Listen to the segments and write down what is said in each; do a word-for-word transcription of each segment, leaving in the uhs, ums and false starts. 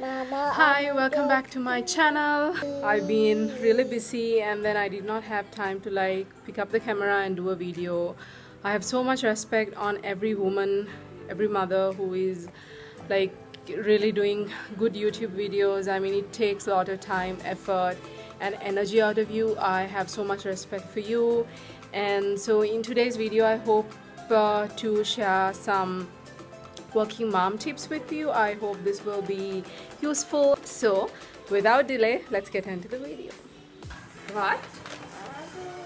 Hi, welcome back to my channel. I've been really busy and then I did not have time to like pick up the camera and do a video. I have so much respect on every woman, every mother who is like really doing good YouTube videos. I mean, it takes a lot of time, effort and energy out of you. I have so much respect for you. And so in today's video, I hope uh, to share some working mom tips with you. I hope this will be useful. So without delay, let's get into the video. What?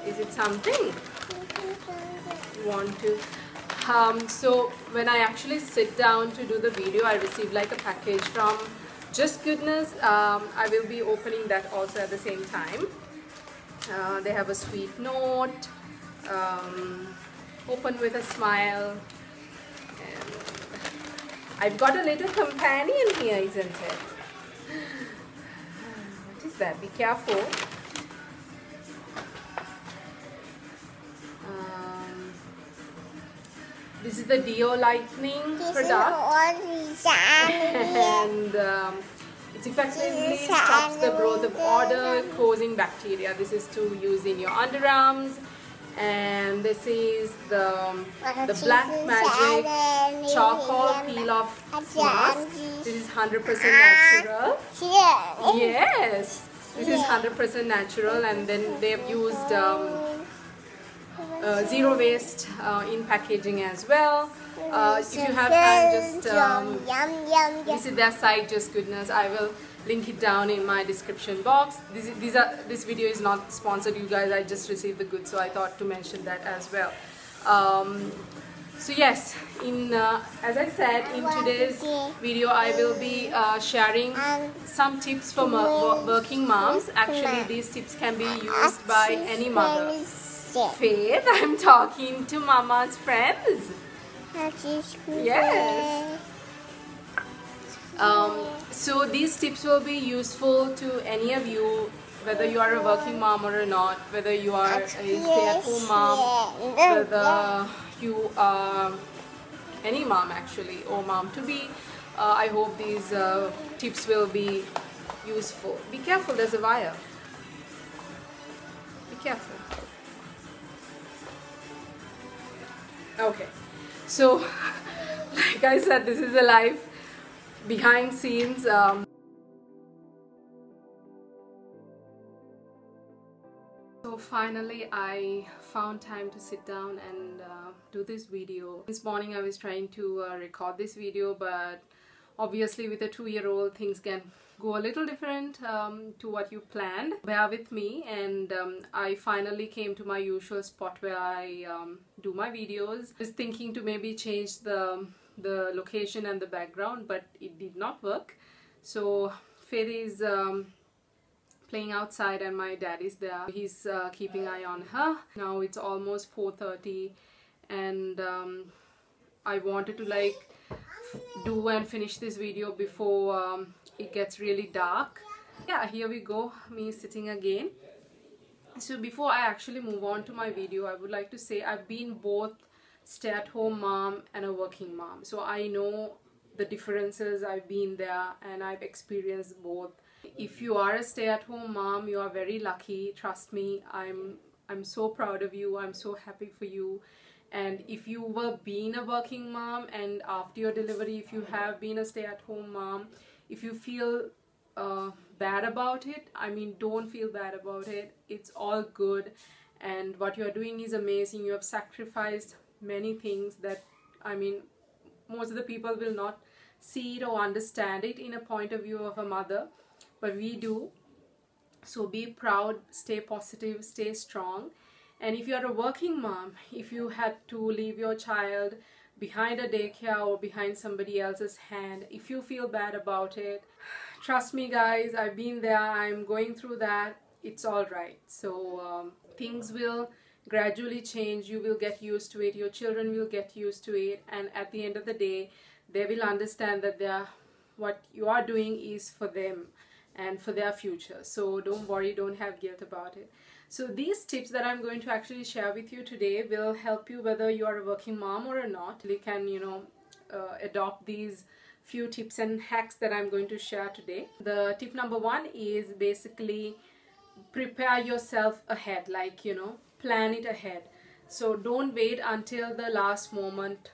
Is it something? Want to? Um, so when I actually sit down to do the video, I received like a package from Just Goodness. Um, I will be opening that also at the same time. Uh, they have a sweet note, um, open with a smile. I've got a little companion here, isn't it? What is that? Be careful. Um, this is the Dio Lightning this product. And um, it effectively stops the growth of odor-causing bacteria. This is to use in your underarms. And this is the, the Black Magic charcoal peel off mask. This is one hundred percent natural. Yes, this is one hundred percent natural, and then they have used um, uh, zero waste uh, in packaging as well. Uh, if you have time, just um, visit their site, Just Goodness. I will link it down in my description box. This, these are, this video is not sponsored, you guys. I just received the goods, so I thought to mention that as well. Um, so yes, in uh, as I said, in today's video, I will be uh, sharing some tips for working moms. Actually, these tips can be used by any mother. Faith, I'm talking to Mama's friends. Yes. Um, so these tips will be useful to any of you, whether you are a working mom or not, whether you are a stay-at-home mom, whether you are any mom actually, or mom to be. Uh, I hope these uh, tips will be useful. Be careful, there's a wire. Be careful. Okay, so like I said, this is a live behind scenes um, so finally I found time to sit down and uh, do this video. This morning I was trying to uh, record this video, but obviously with a two-year-old things can go a little different um, to what you planned. Bear with me. And um, I finally came to my usual spot where I um, do my videos. Just thinking to maybe change the the location and the background, but it did not work. So Faith is um, playing outside and my dad is there. He's uh, keeping an eye on her. Now it's almost four thirty and um, I wanted to like do and finish this video before um, it gets really dark. Yeah, here we go, me sitting again. So before I actually move on to my video, I would like to say I've been both stay-at-home mom and a working mom, so I know the differences. I've been there and I've experienced both. If you are a stay-at-home mom, you are very lucky, trust me. I'm I'm so proud of you, I'm so happy for you. And if you were being a working mom and after your delivery, if you have been a stay-at-home mom, if you feel uh, bad about it, I mean, don't feel bad about it. It's all good and what you are doing is amazing. You have sacrificed many things that, I mean, most of the people will not see it or understand it in a point of view of a mother, but we do. So be proud, stay positive, stay strong. And if you are a working mom, if you had to leave your child behind a daycare or behind somebody else's hand, if you feel bad about it, trust me guys, I've been there, I'm going through that. It's all right. So um, things will gradually change. You will get used to it, your children will get used to it, and at the end of the day they will understand that they are, what you are doing is for them and for their future. So don't worry, don't have guilt about it. So these tips that I'm going to actually share with you today will help you whether you are a working mom or not. You can, you know, uh, adopt these few tips and hacks that I'm going to share today. The tip number one is basically prepare yourself ahead, like, you know, plan it ahead. So don't wait until the last moment.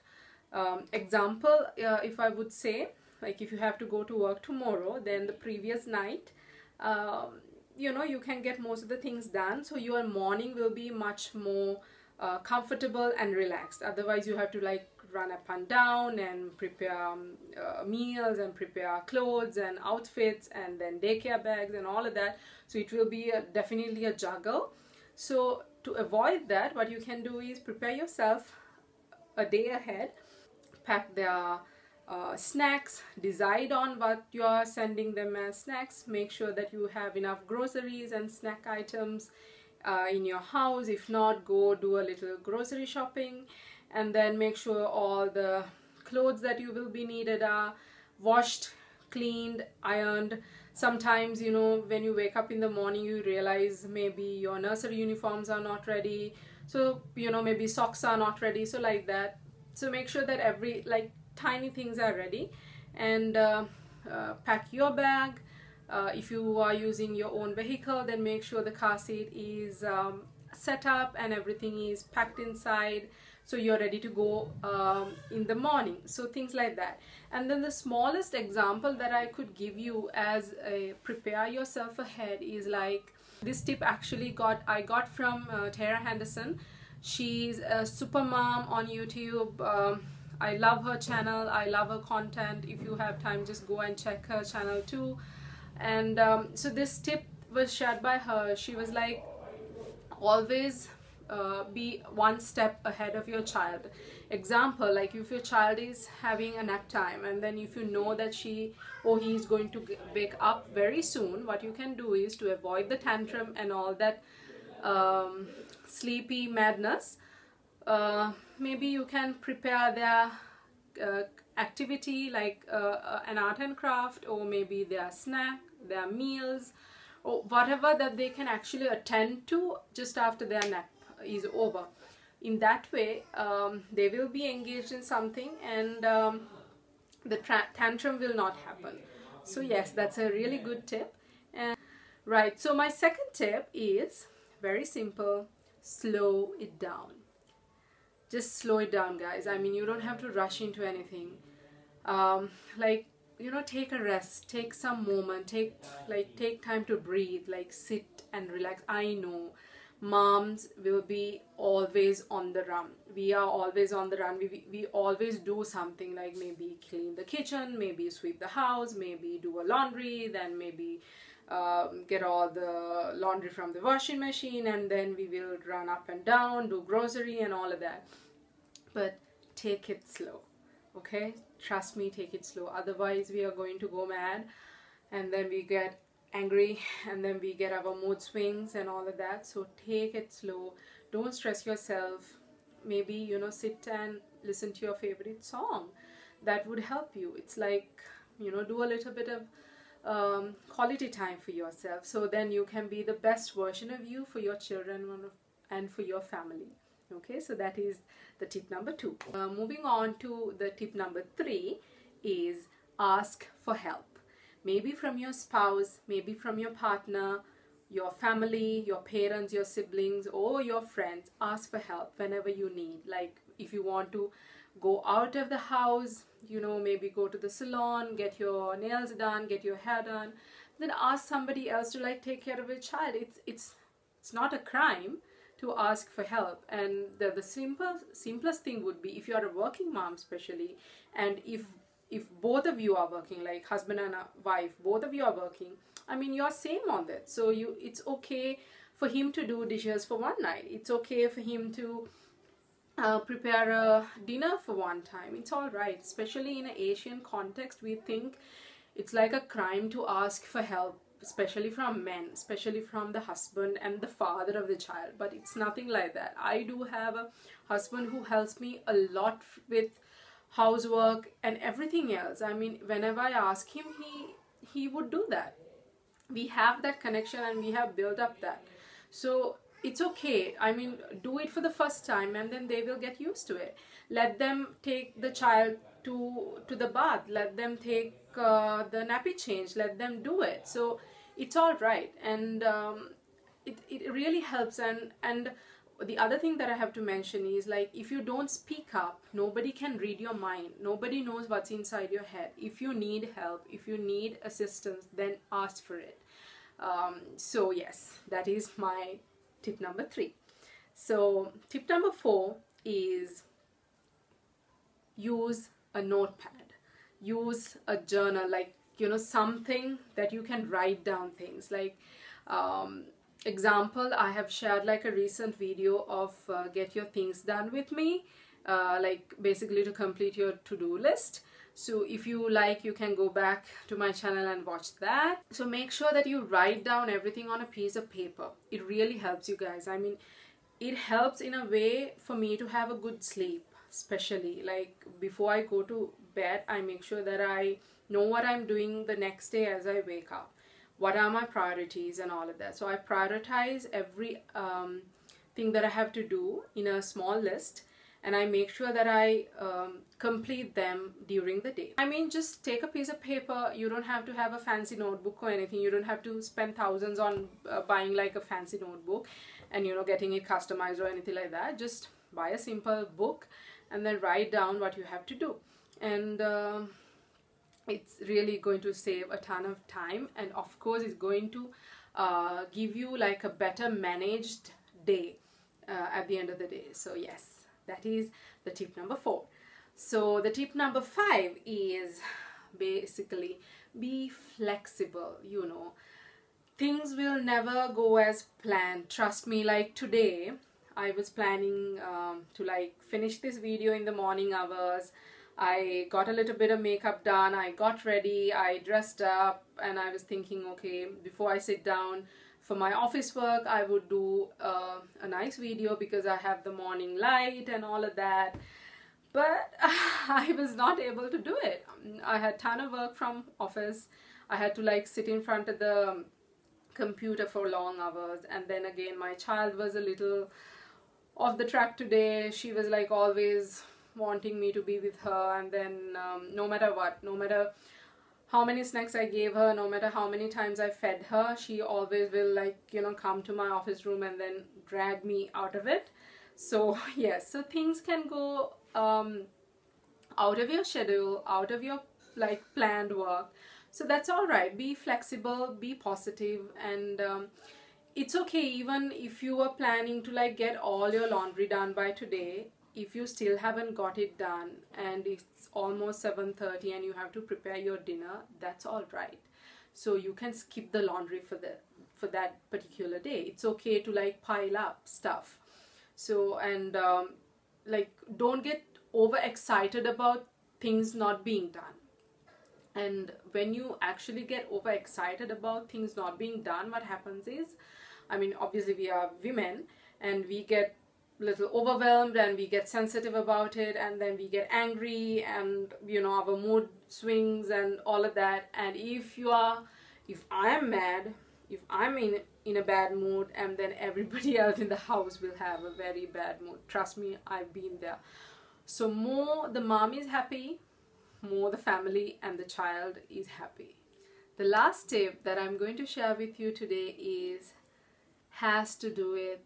Um, example, uh, if I would say, like, if you have to go to work tomorrow, then the previous night, um, you know, you can get most of the things done, so your morning will be much more uh, comfortable and relaxed. Otherwise, you have to, like, run up and down and prepare um, uh, meals and prepare clothes and outfits and then daycare bags and all of that. So it will be a, definitely a juggle. So to avoid that, what you can do is prepare yourself a day ahead, pack their uh, snacks, decide on what you are sending them as snacks, make sure that you have enough groceries and snack items uh, in your house. If not, go do a little grocery shopping, and then make sure all the clothes that you will be needed are washed, cleaned, ironed. Sometimes, you know, when you wake up in the morning, you realize maybe your nursery uniforms are not ready, so, you know, maybe socks are not ready, so like that. So make sure that every, like, tiny things are ready, and uh, uh, pack your bag. Uh, if you are using your own vehicle, then make sure the car seat is um, set up and everything is packed inside, so you're ready to go um, in the morning. So things like that. And then the smallest example that I could give you as a prepare yourself ahead is, like, this tip actually got I got from uh, Tara Henderson. She's a super mom on YouTube. um, I love her channel, I love her content. If you have time, just go and check her channel too. And um, so this tip was shared by her. She was like, always uh, be one step ahead of your child. Example, like, if your child is having a nap time, and then if you know that she or he is going to wake up very soon, what you can do is to avoid the tantrum and all that um, sleepy madness. Uh, maybe you can prepare their uh, activity, like uh, uh, an art and craft, or maybe their snack, their meals, or whatever that they can actually attend to just after their nap is over. In that way, um, they will be engaged in something, and um, the tantrum will not happen. So yes, that's a really good tip. And, right, so my second tip is very simple: slow it down. Just slow it down, guys. I mean, you don't have to rush into anything. Um, like, you know, take a rest, take some moment, take like take time to breathe, like sit and relax. I know moms will be always on the run. We are always on the run. We, we, we always do something, like maybe clean the kitchen, maybe sweep the house, maybe do a laundry, then maybe uh, get all the laundry from the washing machine, and then we will run up and down, do grocery and all of that. But take it slow. Okay, trust me, take it slow. Otherwise, we are going to go mad, and then we get angry, and then we get our mood swings and all of that. So take it slow. Don't stress yourself. Maybe, you know, sit and listen to your favorite song. That would help you. It's like, you know, do a little bit of um, quality time for yourself. So then you can be the best version of you for your children and for your family. Okay, so that is the tip number two. Uh, moving on to the tip number three is ask for help. Maybe from your spouse, maybe from your partner, your family, your parents, your siblings, or your friends. Ask for help whenever you need. Like, if you want to go out of the house, you know, maybe go to the salon, get your nails done, get your hair done, then ask somebody else to, like, take care of your child. It's, it's, it's not a crime to ask for help. And the, the simple simplest thing would be, if you are a working mom especially, and if if both of you are working, like husband and wife, both of you are working, I mean, you're same on that. So you, it's okay for him to do dishes for one night, it's okay for him to uh, prepare a dinner for one time. It's all right. Especially in an Asian context, we think it's like a crime to ask for help, especially from men, especially from the husband and the father of the child. But it's nothing like that. I do have a husband who helps me a lot with housework and everything else. I mean, whenever I ask him, he he would do that. We have that connection, and we have built up that. So it's okay. I mean, do it for the first time, and then they will get used to it. Let them take the child to to the bath, let them take uh, the nappy change, let them do it. So it's all right, and um, it, it really helps. And and the other thing that I have to mention is, like, if you don't speak up, nobody can read your mind, nobody knows what's inside your head. If you need help, if you need assistance, then ask for it. Um, so yes, that is my tip number three. So tip number four is use a notepad, use a journal, like, you know, something that you can write down things, like um, example, I have shared like a recent video of uh, get your things done with me, uh, like basically to complete your to-do list. So if you like, you can go back to my channel and watch that. So make sure that you write down everything on a piece of paper. It really helps you guys. I mean, it helps in a way for me to have a good sleep, especially like before I go to bed, I make sure that I know what I'm doing the next day as I wake up. What are my priorities and all of that. So I prioritize every um, thing that I have to do in a small list, and I make sure that I um, complete them during the day. I mean, just take a piece of paper. You don't have to have a fancy notebook or anything. You don't have to spend thousands on uh, buying like a fancy notebook and, you know, getting it customized or anything like that. Just buy a simple book and then write down what you have to do. And uh, it's really going to save a ton of time, and of course it's going to uh, give you like a better managed day uh, at the end of the day. So yes, that is the tip number four. So the tip number five is basically be flexible. You know, things will never go as planned. Trust me, like today I was planning um, to like finish this video in the morning hours. I got a little bit of makeup done, I got ready, I dressed up, and I was thinking, okay, before I sit down for my office work, I would do uh, a nice video because I have the morning light and all of that. But I was not able to do it. I had a ton of work from office. I had to like sit in front of the computer for long hours, and then again my child was a little off the track today. She was like always wanting me to be with her, and then um, no matter what, no matter how many snacks I gave her, no matter how many times I fed her, she always will like, you know, come to my office room and then drag me out of it. So yes, so things can go um, out of your schedule, out of your like planned work. So that's all right. Be flexible, be positive, and um, it's okay even if you were planning to like get all your laundry done by today. If you still haven't got it done and it's almost seven thirty and you have to prepare your dinner, that's all right. So you can skip the laundry for the for that particular day. It's okay to like pile up stuff. So and um, like don't get overexcited about things not being done. And when you actually get overexcited about things not being done, what happens is, I mean, obviously we are women and we get little overwhelmed and we get sensitive about it, and then we get angry, and you know, our mood swings and all of that. And if you are if I'm mad, if I'm in in a bad mood, and then everybody else in the house will have a very bad mood. Trust me, I've been there. So more the mom is happy, more the family and the child is happy. The last tip that I'm going to share with you today is has to do with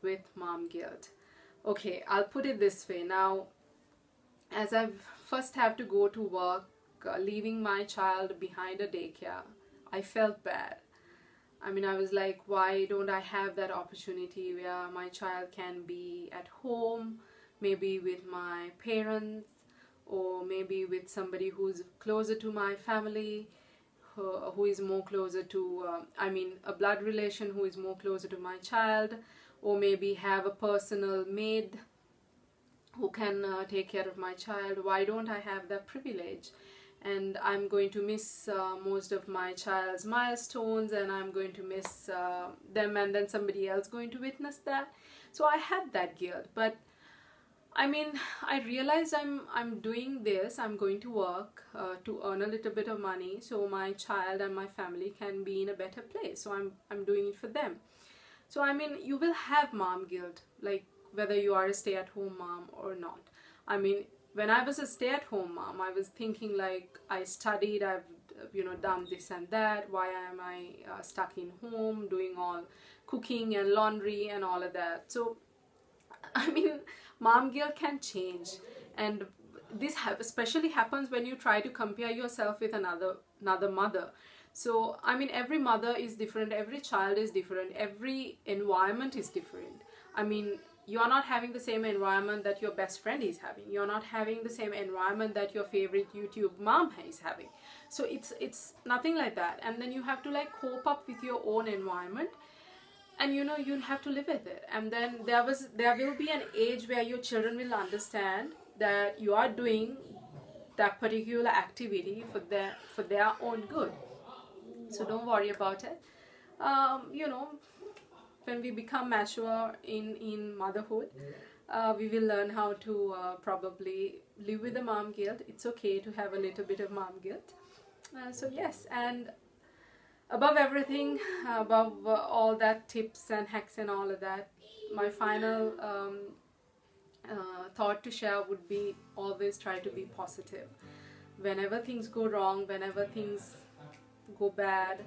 with mom guilt. Okay, I'll put it this way. Now, as I first have to go to work, uh, leaving my child behind a daycare, I felt bad. I mean, I was like, why don't I have that opportunity where my child can be at home, maybe with my parents, or maybe with somebody who's closer to my family, who, who is more closer to, uh, I mean, a blood relation who is more closer to my child, or maybe have a personal maid who can uh, take care of my child. Why don't I have that privilege? And I'm going to miss uh, most of my child's milestones, and I'm going to miss uh, them, and then somebody else going to witness that. So I had that guilt. But I mean, I realized I'm, I'm doing this, I'm going to work uh, to earn a little bit of money so my child and my family can be in a better place. So I'm, I'm doing it for them. So I mean, you will have mom guilt, like whether you are a stay-at-home mom or not. I mean, when I was a stay-at-home mom, I was thinking like, I studied, I've, you know, done this and that, why am I uh, stuck in home doing all cooking and laundry and all of that. So I mean, mom guilt can change, and this especially happens when you try to compare yourself with another another mother. So I mean, every mother is different, every child is different, every environment is different. I mean, you are not having the same environment that your best friend is having. You're not having the same environment that your favorite YouTube mom is having. So it's it's nothing like that. And then you have to like cope up with your own environment, and you know, you'll have to live with it. And then there was there will be an age where your children will understand that you are doing that particular activity for their for their own good. So don't worry about it. Um, you know, when we become mature in in motherhood, uh, we will learn how to uh, probably live with the mom guilt. It's okay to have a little bit of mom guilt. Uh, so yes, and above everything, above uh, all that tips and hacks and all of that, my final um, uh, thought to share would be, always try to be positive. Whenever things go wrong, whenever things go bad,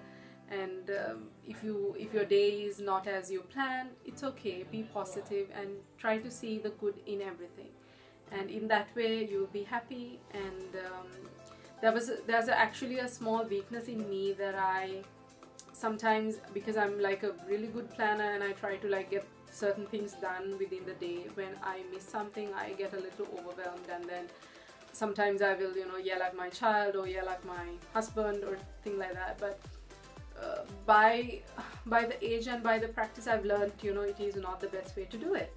and um, if you if your day is not as you plan, it's okay. Be positive and try to see the good in everything, and in that way you will be happy. And um, There was, there's actually a small weakness in me that I sometimes, because I'm like a really good planner and I try to like get certain things done within the day, when I miss something, I get a little overwhelmed, and then sometimes I will, you know, yell at my child or yell at my husband or thing like that. But uh, by, by the age and by the practice, I've learned, you know, it is not the best way to do it.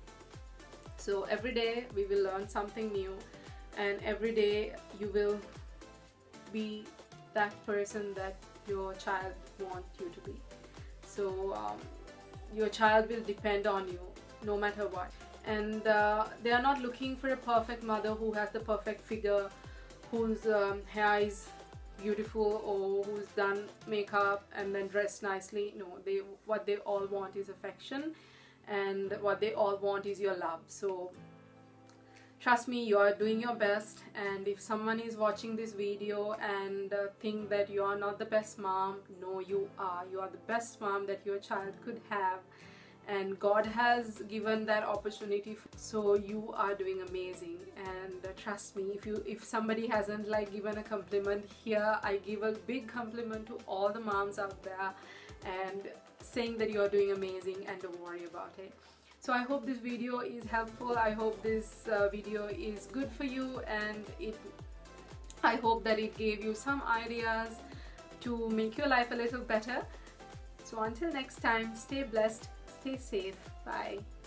So every day we will learn something new, and every day you will be that person that your child wants you to be. So um, your child will depend on you no matter what, and uh, they are not looking for a perfect mother who has the perfect figure, whose um, hair is beautiful, or who's done makeup and then dressed nicely. No, they what they all want is affection, and what they all want is your love. So trust me, you are doing your best. And if someone is watching this video and uh, think that you are not the best mom, no, you are. You are the best mom that your child could have, and God has given that opportunity. So you are doing amazing, and uh, trust me, if you if somebody hasn't like given a compliment here, I give a big compliment to all the moms out there, and saying that you are doing amazing and don't worry about it. So I hope this video is helpful. I hope this uh, video is good for you, and it I hope that it gave you some ideas to make your life a little better. So until next time, stay blessed, stay safe. Bye.